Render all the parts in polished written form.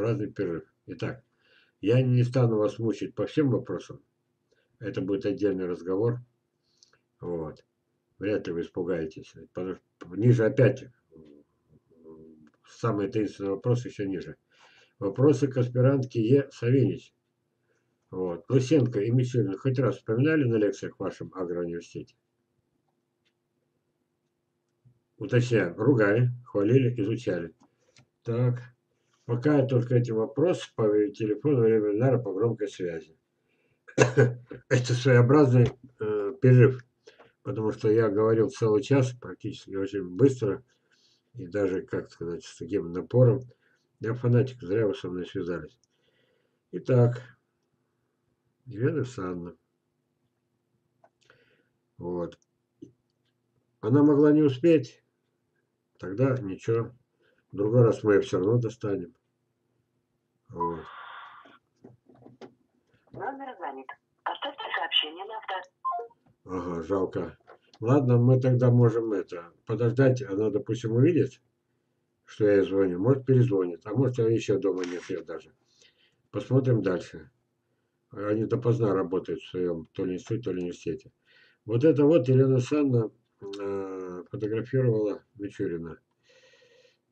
своеобразный перерыв. Итак, я не стану вас мучить по всем вопросам. Это будет отдельный разговор. Вот. Вряд ли вы испугаетесь. Потому что ниже опять самый таинственный вопрос еще ниже. Вопросы к аспирантке Е. Савинич. Вот. Лысенко и Мичурин хоть раз вспоминали на лекциях в вашем агроуниверситете? Уточняю, ругали, хвалили, изучали. Так, пока только эти вопросы по телефону или вебинара по громкой связи. Это своеобразный перерыв, потому что я говорил целый час, практически очень быстро, и даже, как сказать, с таким напором. Я фанатик, зря вы со мной связались. Итак, Елена Савинич. Вот. Она могла не успеть, тогда ничего. В другой раз мы ее все равно достанем. Вот. Номер занят. Оставьте сообщение на автор. Ага, жалко. Ладно, мы тогда можем это подождать. Она, допустим, увидит, что я ей звоню. Может, перезвонит. А может, еще дома нет ее даже. Посмотрим дальше. Они допоздна работают в своем то ли институте, то ли университете. Вот это вот Елена Савинич фотографировала Мичурина.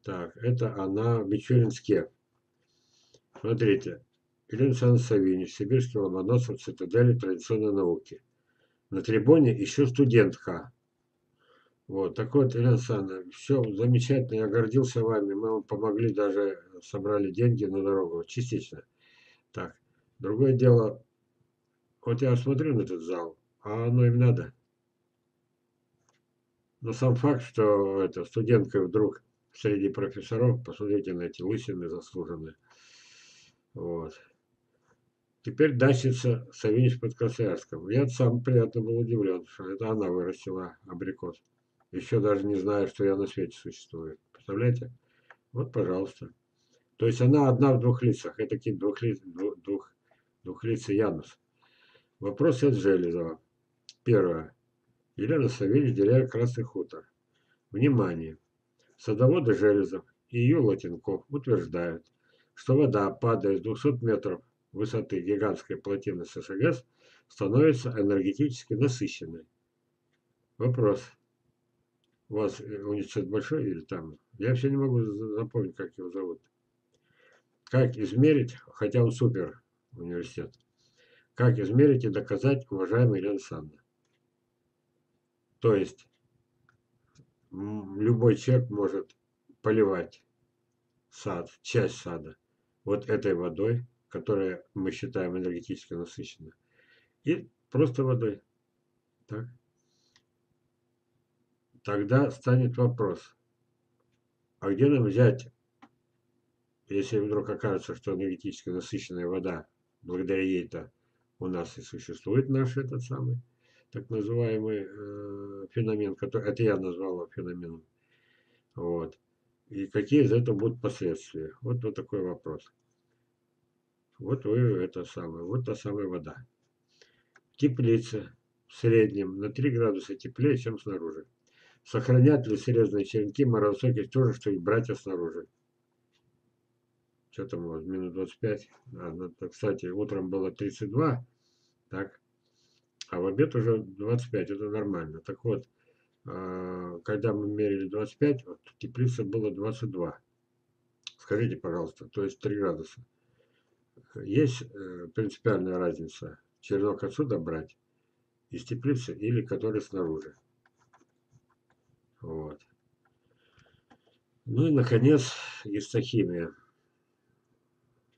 Так, это она в Мичуринске. Смотрите. Ильянсан Савини, сибирский ломоносов в цитадели традиционной науки. На трибуне еще студентка. Вот, так вот, Ильянсан, все замечательно, я гордился вами. Мы вам помогли, даже собрали деньги на дорогу, частично. Так, другое дело, вот я смотрю на этот зал, а оно им надо. Но сам факт, что это, студентка вдруг среди профессоров, посмотрите на эти лысины заслуженные. Вот. Теперь дачница Савинич под Красноярском. Я сам приятно был удивлен, что это она вырастила абрикос. Еще даже не знаю, что я на свете существую. Представляете? Вот, пожалуйста. То есть она одна в двух лицах. Это такие двухлицый Янус. Вопрос от Железова. Первое. Елена Савинич, деревня Красный Хутор. Внимание! Садоводы Железов и Ю. Лотенков утверждают, что вода, падая с 200 метров высоты гигантской плотины ССГС, становится энергетически насыщенной. Вопрос. У вас университет большой или там? Я вообще не могу запомнить, как его зовут. Как измерить, хотя он супер университет, как измерить и доказать, уважаемый Елена Савинич? То есть, любой человек может поливать сад, часть сада, вот этой водой, которая мы считаем энергетически насыщенной, и просто водой. Так. Тогда станет вопрос, а где нам взять, если вдруг окажется, что энергетически насыщенная вода, благодаря ей-то у нас и существует наш этот самый, так называемый феномен, который это я назвал феноменом. Вот. И какие из этого будут последствия? Вот, вот такой вопрос. Вот вы это самое, вот та самая вода. Теплица в среднем на 3 градуса теплее, чем снаружи. Сохранят ли срезанные черенки морозостойкость тоже, что и братья снаружи? Что там у вас, минус 25? А, кстати, утром было 32, так, а в обед уже 25, это нормально. Так вот, когда мы мерили 25, вот, теплица было 22. Скажите, пожалуйста, то есть 3 градуса. Есть принципиальная разница, черенок отсюда брать, из теплицы или который снаружи. Вот. Ну и, наконец, гистохимия.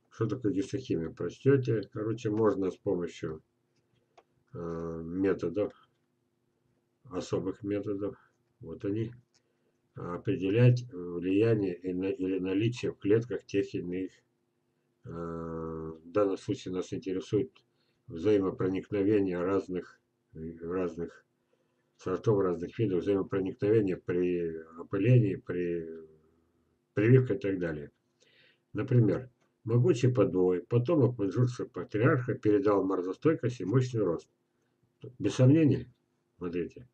Что такое гистохимия? Прочтете. Короче, можно с помощью методов, особых методов, вот они, определять влияние или наличие в клетках тех или иных. В данном случае нас интересует взаимопроникновение разных сортов, разных видов, взаимопроникновение при опылении, при прививке и так далее. Например, могучий подвой, потомок маньчжурского патриарха передал морозостойкость и мощный рост. Без сомнений, смотрите.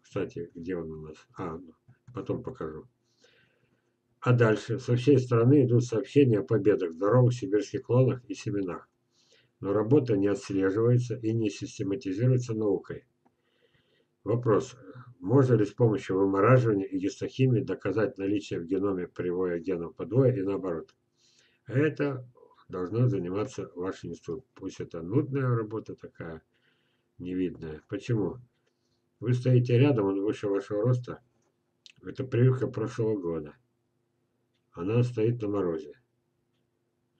Кстати, где он у нас? А, потом покажу. А дальше со всей страны идут сообщения о победах, здоровых сибирских клонах и семенах. Но работа не отслеживается и не систематизируется наукой. Вопрос. Можно ли с помощью вымораживания и гистохимии доказать наличие в геноме привоя генов подвоя и наоборот? Это должно заниматься ваш институт. Пусть это нудная работа такая, невидная. Почему? Вы стоите рядом, он выше вашего роста. Это прививка прошлого года. Она стоит на морозе.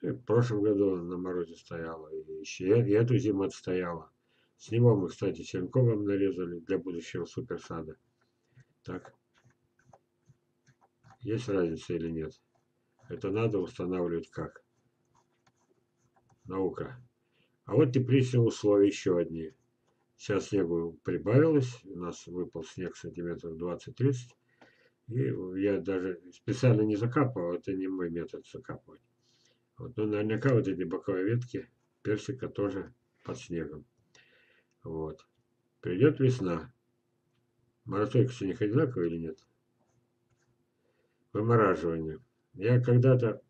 И в прошлом году она на морозе стояла. И эту зиму отстояла. С него мы, кстати, черенковым нарезали для будущего суперсада. Так. Есть разница или нет? Это надо устанавливать как? Наука. А вот тепличные условия еще одни. Сейчас снегу прибавилось. У нас выпал снег сантиметров 20-30. И я даже специально не закапывал. Это не мой метод закапывать. Вот, ну, наверняка вот эти боковые ветки персика тоже под снегом. Вот. Придет весна. Морозойкость у них одинаковая или нет? Вымораживание. Я когда-то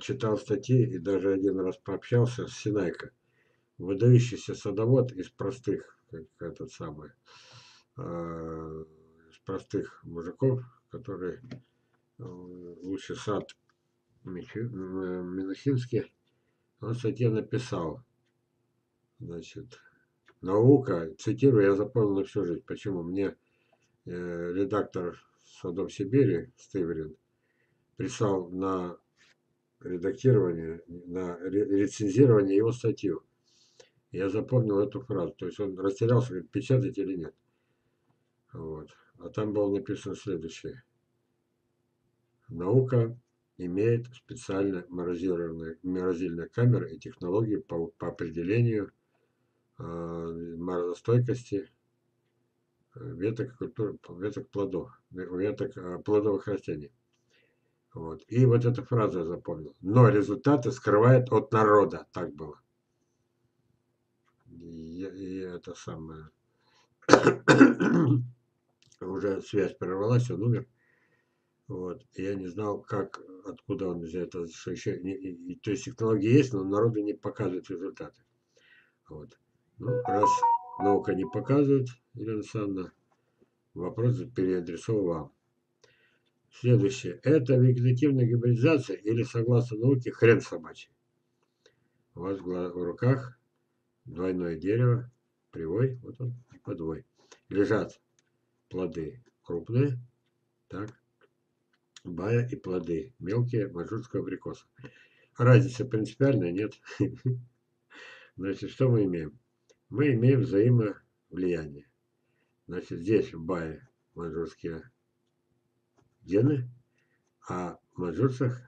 читал статьи и даже один раз пообщался с Синайко. Выдающийся садовод из простых, как этот самый, из простых мужиков, который лучший сад Минухинский, он в статье написал. Значит, наука, цитирую, я запомнил на всю жизнь. Почему? Мне редактор «Садов Сибири» Стиверин прислал на редактирование, на рецензирование его статью. Я запомнил эту фразу. То есть он растерялся, говорит, печатать или нет. Вот. А там было написано следующее. Наука имеет специально морозильные камеры и технологии по определению морозостойкости веток плодовых растений. Вот. И вот эта фраза я запомнил. Но результаты скрывает от народа. Так было. И это самое. Уже связь прервалась, он умер. Вот. Я не знал, как, откуда он взял это. Что еще не, то есть технологии есть, но народу не показывают результаты. Вот. Ну, раз наука не показывает, Елена Александровна, вопрос переадресован вам. Следующее. Это вегетативная гибридизация или, согласно науке, хрен собачий? У вас в руках двойное дерево, привой, вот он, и подвой. Лежат плоды крупные, так, бая и плоды мелкие, маньчжурского абрикоса. Разница принципиальная, нет. Значит, что мы имеем? Мы имеем взаимовлияние. Значит, здесь в бае маньчжурские гены, а в маньчжурцах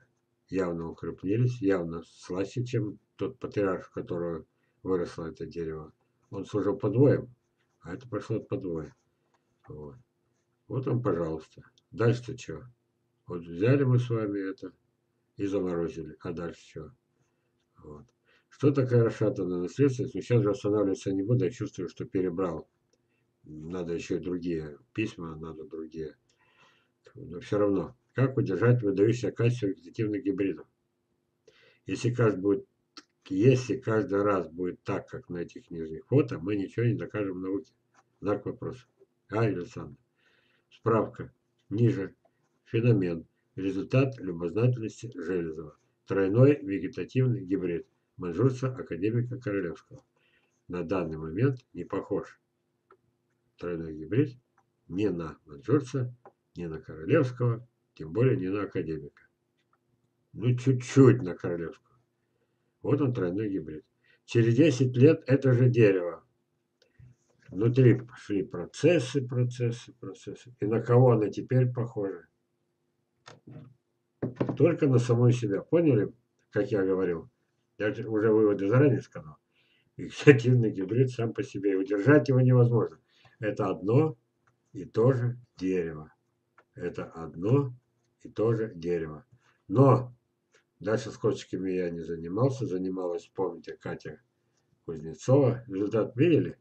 явно укрупнились, явно слаще, чем тот патриарх, которого выросло это дерево. Он служил подвоем, а это пошло от подвоя. Вот. Вот он, пожалуйста. Дальше-то что? Вот взяли мы с вами это и заморозили. А дальше что? Вот. Что такое расшатанное наследство? Ну, сейчас же останавливаться не буду. Я чувствую, что перебрал. Надо еще и другие письма, надо другие. Но все равно. Как удержать выдающееся качество вегетативных гибридов? Если каждый раз будет так, как на этих нижних фото, мы ничего не докажем в науке. Знак вопроса. Александр. Справка. Ниже. Феномен. Результат любознательности Железова. Тройной вегетативный гибрид. Маньчжурца академика Королевского. На данный момент не похож тройной гибрид ни на маньчжурца, ни на Королевского, тем более ни на академика. Ну, чуть-чуть на Королевского. Вот он, тройной гибрид. Через 10 лет это же дерево. Внутри шли процессы. И на кого она теперь похожа? Только на саму себя. Поняли, как я говорил? Я уже выводы заранее сказал. Вегетативный гибрид сам по себе. И удержать его невозможно. Это одно и то же дерево. Но дальше скотчиками я не занимался. Занималась, помните, Катя Кузнецова. Результат видели?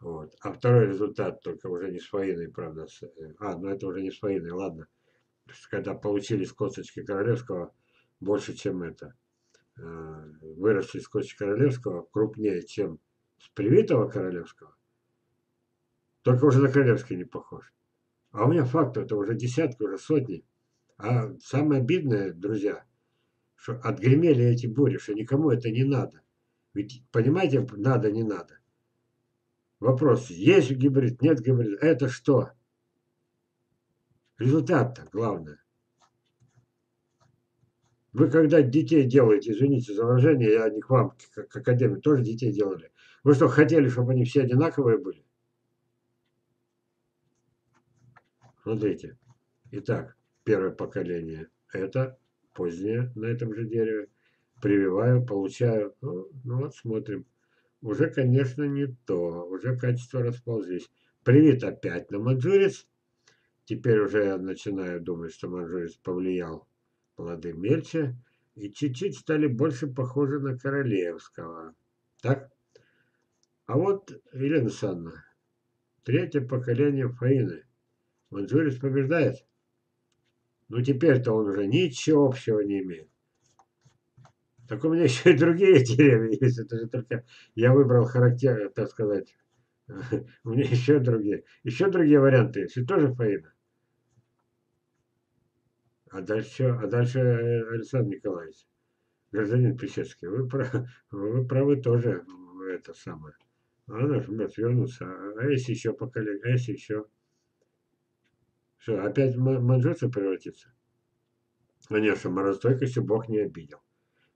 Вот. А второй результат, только уже не с Фаиной, правда. Ну это уже не с Фаиной, ладно. когда получили из косточки королевского больше, чем это. Выросли из косточки королевского крупнее, чем с привитого королевского. Только уже на королевский не похож. А у меня факт, это уже десятки, уже сотни. А самое обидное, друзья, что отгремели эти бури, что никому это не надо. Ведь, понимаете, надо, не надо. Вопрос, есть гибрид, нет гибрида, это что? Результат-то главное. Вы когда детей делаете, извините за выражение, я не к вам, к академии, тоже детей делали. Вы что, хотели, чтобы они все одинаковые были? Смотрите. Итак, первое поколение это, позднее на этом же дереве. Прививаю, получаю. Ну вот, смотрим. Уже, конечно, не то. Уже качество расползлись. Привит опять на маньчжурец. Теперь уже я начинаю думать, что маньчжурец повлиял. Плоды мельче. И чуть-чуть стали больше похожи на королевского. Так? А вот, Елена Санна, третье поколение Фаины. Маньчжурец побеждает. Ну теперь-то он уже ничего общего не имеет. Так у меня еще и другие деревья есть. Это же только я выбрал характер, так сказать. У меня еще другие. Еще другие варианты есть. И тоже Фаина. А дальше Александр Николаевич, гражданин Писецкий, вы правы тоже это самое. Она жмет вернуться. А если еще поколение? А если еще? Что, опять маньчжурцы превратится? Конечно, морозостойкостью Бог не обидел.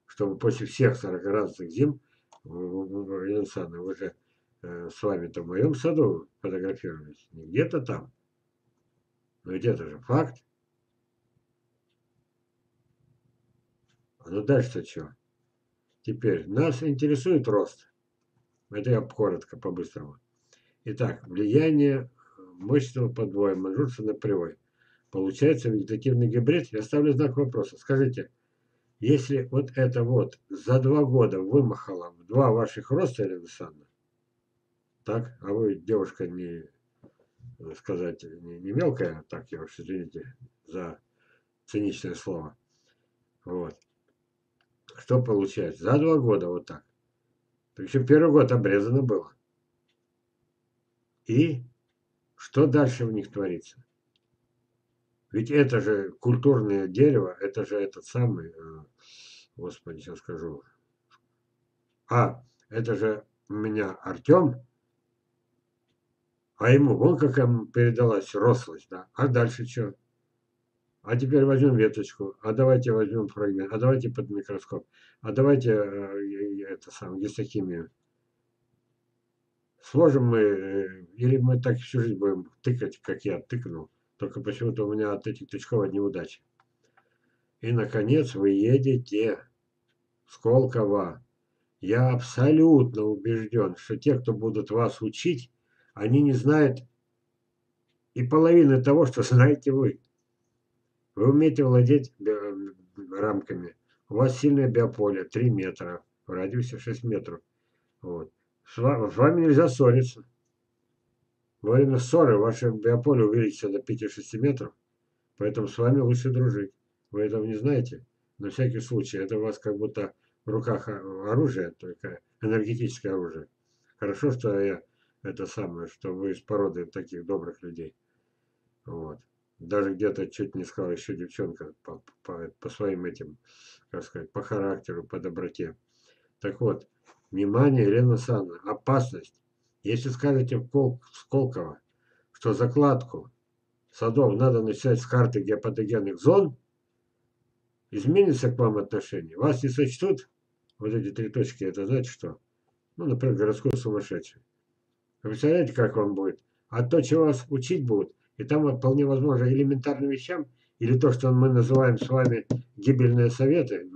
Чтобы после всех 40-градусных зим, Ильянсана, вы же с вами-то в моем саду фотографировались, не где-то там. Но ведь это же факт. А ну дальше-то что? Теперь нас интересует рост. Это я коротко, по-быстрому. Итак, влияние мощного подвоя маньчжурца на привой. Получается вегетативный гибрид. Я ставлю знак вопроса. Скажите, если вот это вот за 2 года вымахало в 2 ваших роста, Елена Санна, так, а вы, девушка, не сказать, не мелкая, так я уж, извините за циничное слово. Вот. Что получается? За 2 года вот так. Причем первый год обрезано было. И что дальше у них творится? Ведь это же культурное дерево, это же этот самый, господи, сейчас скажу. А, это же у меня Артем, а ему вон как ему передалась рослость, да. А дальше что? А теперь возьмем веточку, а давайте возьмем фрагмент, а давайте под микроскоп, а давайте это самое, гистохимию. Сложим мы, или мы так всю жизнь будем тыкать, как я тыкнул. Только почему-то у меня от этих тычков одни удачи. И, наконец, вы едете в Сколково. Я абсолютно убежден, что те, кто будут вас учить, они не знают и половины того, что знаете вы. Вы умеете владеть рамками. У вас сильное биополе, 3 метра, в радиусе 6 метров. Вот. С вами нельзя ссориться. Во время ссоры ваше биополе увеличится до 5-6 метров, поэтому с вами лучше дружить. Вы этого не знаете, но всякий случай, это у вас как будто в руках оружие, только энергетическое оружие. Хорошо, что я это самое, что вы из породы таких добрых людей. Вот. Даже где-то чуть не сказал еще девчонка по своим этим, как сказать, по характеру, по доброте. Так вот, внимание, Елена Санна, опасность. Если скажете в Сколково, что закладку садов надо начинать с карты геопатогенных зон, изменится к вам отношение. Вас не сочтут, вот эти 3 точки, это значит что? Ну, например, городскую сумасшедшую. Вы представляете, как вам будет? А то, чего вас учить будут, и там вполне возможно элементарным вещам, или то, что мы называем с вами гибельные советы,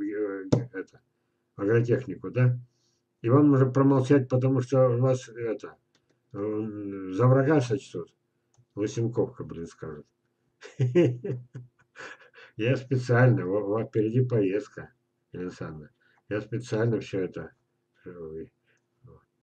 это, агротехнику, да? И вам нужно промолчать, потому что вас это за врага сочтут. Лысенковка, блин, скажут. Я специально, впереди поездка, Елена Санна. Я специально все это